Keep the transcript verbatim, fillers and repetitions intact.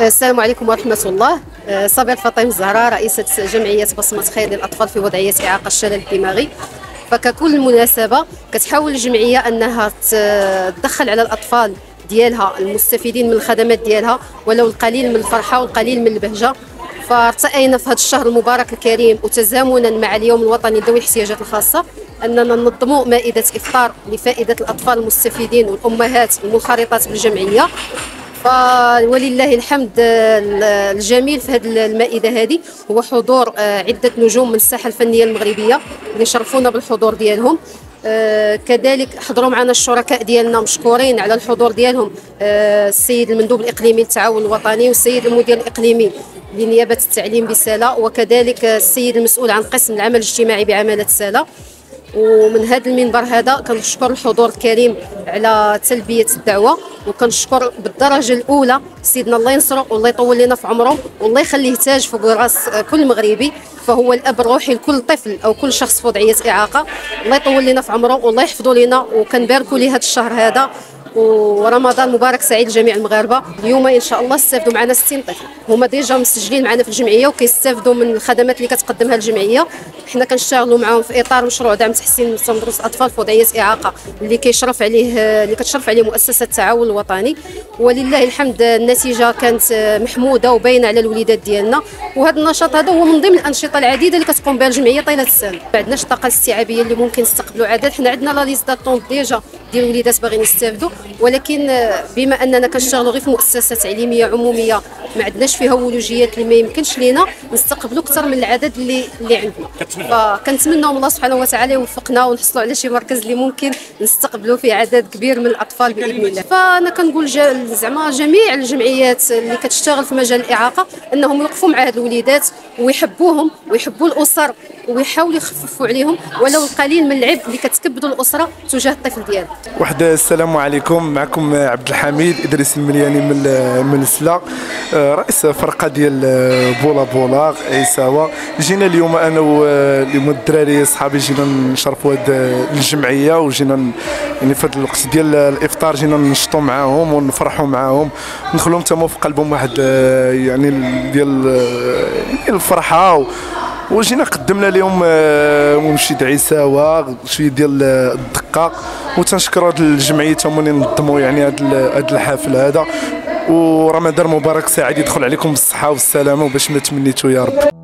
السلام عليكم ورحمة الله. صابر فاطمة الزهراء، رئيسة جمعية بصمة خير للأطفال في وضعية إعاقة الشلل الدماغي. فككل مناسبة كتحاول الجمعية أنها تدخل على الأطفال ديالها المستفيدين من الخدمات ديالها ولو القليل من الفرحة والقليل من البهجة. فارتأينا في هذا الشهر المبارك الكريم وتزامنا مع اليوم الوطني ذوي الاحتياجات الخاصة أننا ننظموا مائدة إفطار لفائدة الأطفال المستفيدين والأمهات المنخرطات بالجمعية. فولله الحمد الجميل في هذه المائده هذه هو حضور عده نجوم من الساحه الفنيه المغربيه اللي شرفونا بالحضور ديالهم. كذلك حضروا معنا الشركاء ديالنا مشكورين على الحضور ديالهم، السيد المندوب الاقليمي للتعاون الوطني والسيد المدير الاقليمي لنيابه التعليم بسلا، وكذلك السيد المسؤول عن قسم العمل الاجتماعي بعماله سلا. ومن هذا المنبر هذا كنشكر الحضور الكريم على تلبيه الدعوه، وكنشكر بالدرجه الاولى سيدنا الله ينصرو والله يطول لنا في عمره والله يخليه تاج فوق راس كل مغربي، فهو الاب الروحي لكل طفل او كل شخص في وضعيه اعاقه. الله يطول لنا في عمره والله يحفظه لنا، وكنباركوا ليه هذا الشهر هذا، ورمضان مبارك سعيد لجميع المغاربه. اليوم ان شاء الله استافدوا معنا ستين طفل هما ديجا مسجلين معنا في الجمعيه وكيستافدوا من الخدمات اللي كتقدمها الجمعيه. حنا كنشتغلوا معاهم في اطار مشروع دعم تحسين مدرسه اطفال في وضعيه اعاقه اللي كيشرف عليه اللي كتشرف عليه مؤسسه التعاون الوطني، ولله الحمد النتيجه كانت محموده وباينه على الوليدات ديالنا. وهذا النشاط هذا هو من ضمن الانشطه العديده اللي كتقوم بها الجمعيه طيله السنه. ما عندناش الطاقه الاستيعابيه اللي ممكن نستقبلوا عدد، حنا عندنا لا ليست داتون ديجا ديال الوليدات باغيين يستافدوا، ولكن بما اننا كنشتغلوا غير في مؤسسه تعليميه عموميه ما عندناش فيها ولوجيات اللي ما يمكنش لينا نستقبلوا اكثر من العدد اللي اللي عندنا. فكنتمناو من الله سبحانه وتعالى يوفقنا ونحصلوا على شي مركز اللي ممكن نستقبلوا فيه عدد كبير من الاطفال باذن الله. فانا كنقول زعما جميع الجمعيات اللي كتشتغل في مجال الاعاقه انهم يوقفوا مع هاد الوليدات ويحبوهم ويحبوا الاسر ويحاولوا يخففوا عليهم ولو القليل من العبء اللي كتكبدوا الاسره تجاه الطفل ديالهم. واحد السلام عليكم، معكم عبد الحميد ادريس الملياني من من بسلا، رئيس فرقه ديال بولا بولا عيساوه. جينا اليوم انا واليوم الدراري صحابي جينا نشرفوا هذه الجمعيه، وجينا يعني في هذا الوقت ديال الافطار جينا ننشطوا معاهم ونفرحوا معاهم، ندخلهم تما في قلبهم واحد يعني ديال الفرحه. وجينا قدمنا لهم منشد عيساوه شويه ديال الدقه، وتنشكر هاد الجمعيه تما اللي نظموا يعني هاد الحفل هذا. ورمضان مبارك سعيد يدخل عليكم بالصحه والسلامه وباش ما تمنيتو يا رب.